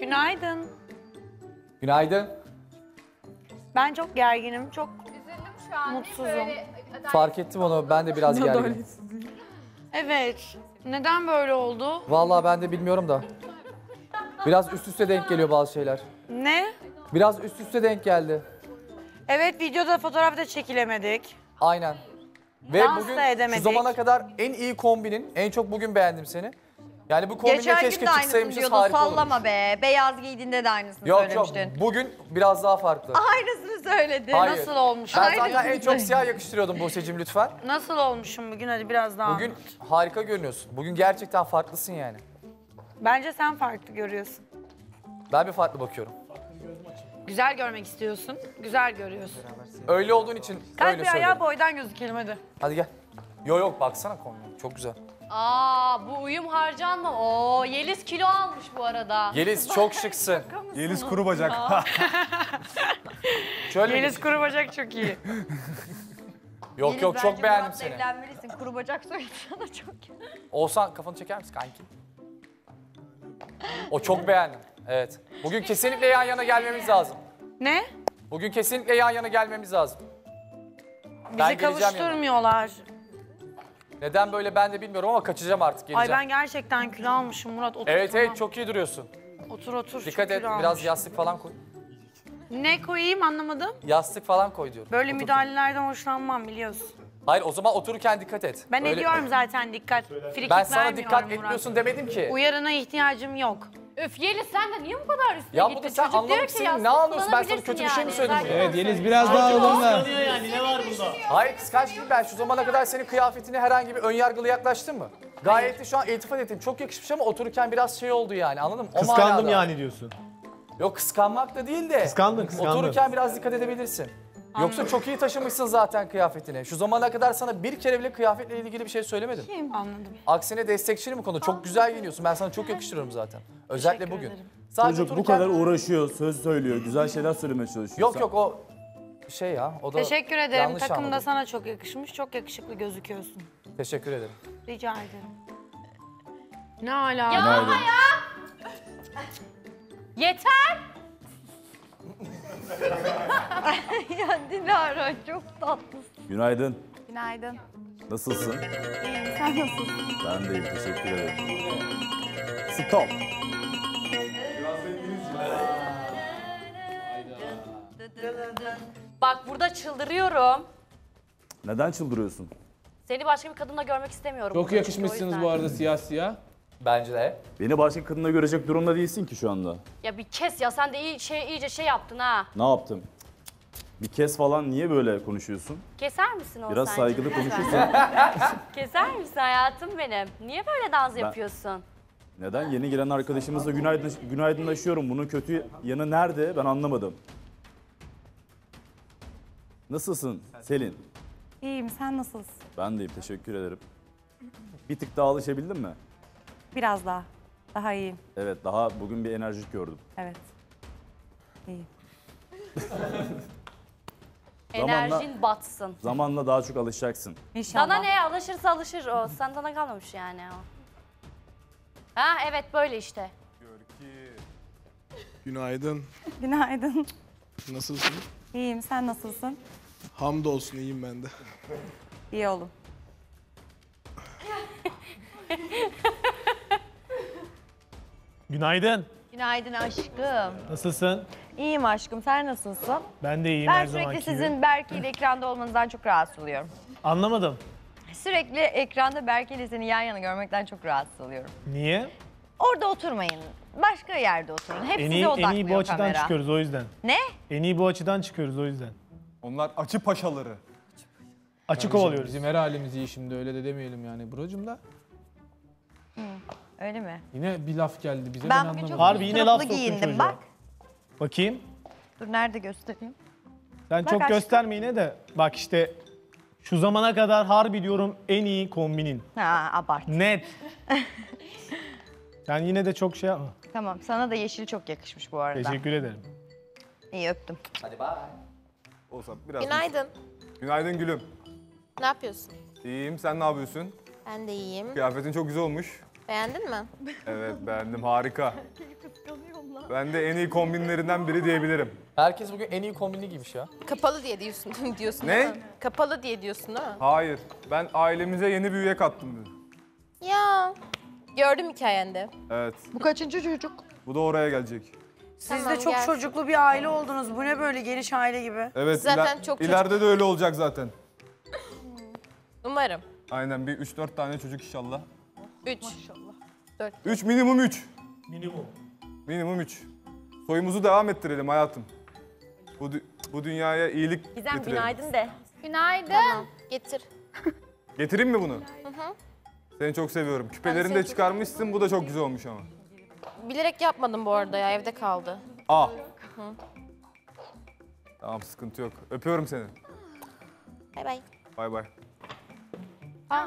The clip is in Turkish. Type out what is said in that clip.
Günaydın. Günaydın. Ben çok gerginim, çok şu an mutsuzum. Böyle... Fark ettim onu, ben de biraz gerginim. Evet, neden böyle oldu? Vallahi ben de bilmiyorum da. Biraz üst üste denk geliyor bazı şeyler. Ne? Biraz üst üste denk geldi. Evet, videoda fotoğrafta çekilemedik. Aynen. Ve dans bugün şu zamana kadar en iyi kombinin, en çok bugün beğendim seni. Yani bu kombinle geçen keşke çıksaymışız, harika olurmuş. Sallama be, beyaz giydiğinde de aynısını söylemiştin. Yok, bugün biraz daha farklı. Aynısını söyledin. Hayır. Nasıl olmuş? Ben zaten en çok siyah yakıştırıyordum Buse'cim, lütfen. Nasıl olmuşum bugün, hadi biraz daha bugün anlat. Harika görünüyorsun, bugün gerçekten farklısın yani. Bence sen farklı görüyorsun. Ben bir farklı bakıyorum. Güzel görmek istiyorsun, güzel görüyorsun. Öyle olduğun için kalk öyle söylüyorum. Kalk bir ayağa boydan gözükelim hadi. Hadi gel. Yo yok, baksana kombin, çok güzel. Aa, bu uyum harcanma. Oo, Yeliz kilo almış bu arada. Yeliz çok şıksın. Yeliz kuru bacak. Yeliz kuru bacak çok iyi. Yok Yeliz, yok çok beğendim Murat'la seni. Murat'la evlenmelisin, kuru bacak soyunsana çok. Olsan kafanı çeker misin kanki? O çok beğendim, evet. Bugün kesinlikle yan yana gelmemiz lazım. Ne? Bugün kesinlikle yan yana gelmemiz lazım. Bizi kavuşturmuyorlar. Neden böyle ben de bilmiyorum ama kaçacağım artık, geleceğim. Ay ben gerçekten kilo almışım Murat, otur. Evet evet, çok iyi duruyorsun. Otur otur. Dikkat et, biraz yastık falan koy. Ne koyayım, anlamadım. Yastık falan koy diyorum. Böyle otur, müdahalelerden hoşlanmam biliyorsun. Hayır, o zaman otururken dikkat et. Ben öyle... ediyorum zaten dikkat. Frikik ben sana dikkat etmiyorsun Murat demedim ki. Uyarına ihtiyacım yok. Öf Yeliz, sen de niye bu kadar üstüne ya gittin? Çocuk diyor ki yastık, ne anlıyorsun? Ben sana kötü yani bir şey mi söyledim? Evet Yeliz, biraz daha olumlu. Yani, ne var bunda? Hayır kıskançlıyım ben. Şu zamana kadar senin kıyafetine herhangi bir önyargılı yaklaştın mı? Gayet de şu an iltifat ettim. Çok yakışmış ama otururken biraz şey oldu yani, anladın mı? O kıskandım manada yani diyorsun. Yok kıskanmak da değil de. Kıskandın, kıskandın. Otururken biraz dikkat edebilirsin. Yoksa anladım, çok iyi taşımışsın zaten kıyafetini. Şu zamana kadar sana bir kere bile kıyafetle ilgili bir şey söylemedim. Kim? Anladım. Aksine destekçilim bu konuda. Anladım. Çok güzel giyiniyorsun. Ben sana çok yakıştırıyorum zaten. Özellikle bugün. Sadece çocuk otururken... bu kadar uğraşıyor, söz söylüyor, güzel şeyler söylemeye çalışıyor. Yok yok o şey ya, o da teşekkür ederim. Takım da sana çok yakışmış. Çok yakışıklı gözüküyorsun. Teşekkür ederim. Rica ederim. Ne ala? Ya ama ya! Yeter! Ya Dilara çok tatlısın. Günaydın. Günaydın. Nasılsın? İyiyim, sen nasılsın? Ben de iyiyim, teşekkür ederim. Stop. Bak burada çıldırıyorum. Neden çıldırıyorsun? Seni başka bir kadınla görmek istemiyorum. Çok yakışmışsınız bu arada siyah siyah. Bence de. Beni başka kadınla görecek durumda değilsin ki şu anda. Ya bir kes ya, sen de iyice şey yaptın ha. Ne yaptım? Bir kes falan, niye böyle konuşuyorsun? Keser misin o biraz sence? Saygılı konuşursun. Keser misin hayatım benim? Niye böyle dans yapıyorsun? Neden? Yeni gelen arkadaşımızla günaydınlaşıyorum. Bunun kötü yanı nerede? Ben anlamadım. Nasılsın Selin? İyiyim, sen nasılsın? Ben deyim, teşekkür ederim. Bir tık daha alışabildin mi? Biraz daha. Daha iyiyim. Evet, daha bugün bir enerjik gördüm. Evet. İyiyim. Enerjin batsın. Zamanla daha çok alışacaksın. İnşallah. Sana ne? Alışırsa alışır o. Sana kalmamış yani o. Ha evet, böyle işte. Görki. Günaydın. Günaydın. Nasılsın? İyiyim, sen nasılsın? Hamdolsun, iyiyim ben de. İyi olun. Günaydın. Günaydın aşkım. Nasılsın? İyiyim aşkım, sen nasılsın? Ben de iyiyim her zamanki gibi. Ben sürekli sizin Berke ile ekranda olmanızdan çok rahatsız oluyorum. Anlamadım. Sürekli ekranda Berke ile seni yan yana görmekten çok rahatsız oluyorum. Niye? Orada oturmayın, başka yerde oturun. Hep size odaklıyor kamera. En iyi bu açıdan çıkıyoruz o yüzden. Ne? En iyi bu açıdan çıkıyoruz o yüzden. Onlar açı paşaları. Açı kovalıyoruz. Bizim her halimiz iyi şimdi, öyle de demeyelim yani buracım da. Hı. Öyle mi? Yine bir laf geldi bize, ben anlamadım. Harbi yine laf soktun çocuğa. Bak. Bakayım. Dur nerede göstereyim. Sen bak, çok aşkım gösterme yine de. Bak işte şu zamana kadar harbi diyorum en iyi kombinin. Ha abart. Net. Sen yine de çok şey yapma. Tamam, sana da yeşil çok yakışmış bu arada. Teşekkür ederim. İyi, öptüm. Hadi bye. Olsun biraz. Günaydın. Günaydın gülüm. Ne yapıyorsun? İyiyim, sen ne yapıyorsun? Ben de iyiyim. Kıyafetin çok güzel olmuş. Beğendin mi? Evet beğendim, harika. Kıskanıyorum lan. Ben de en iyi kombinlerinden biri diyebilirim. Herkes bugün en iyi kombinli giymiş ya. Kapalı diye diyorsun. Ne? Ama. Kapalı diye diyorsun ha? Hayır. Ben ailemize yeni bir üye kattım dedim. Ya. Gördüm hikayende. Evet. Bu kaçıncı çocuk? Bu da oraya gelecek. Siz tamam, de çok gelsin. Çocuklu bir aile oldunuz. Bu ne böyle geniş aile gibi? Evet. Zaten çok çocuk. İleride de öyle olacak zaten. Umarım. Aynen bir 3-4 tane çocuk inşallah. 3. Maşallah. 4. 3 minimum 3. Minimum. Minimum 3. Soyumuzu devam ettirelim hayatım. Bu dünyaya iyilik Gizem, getirelim. Gizem günaydın de. Günaydın. Tamam. Getir. Getireyim mi bunu? Hı. Seni çok seviyorum. Küpelerini de çıkarmışsın. Bu da çok güzel olmuş ama. Bilerek yapmadım bu arada ya. Evde kaldı. Aa. Hı. Tamam sıkıntı yok. Öpüyorum seni. Bay bay. Bay bay.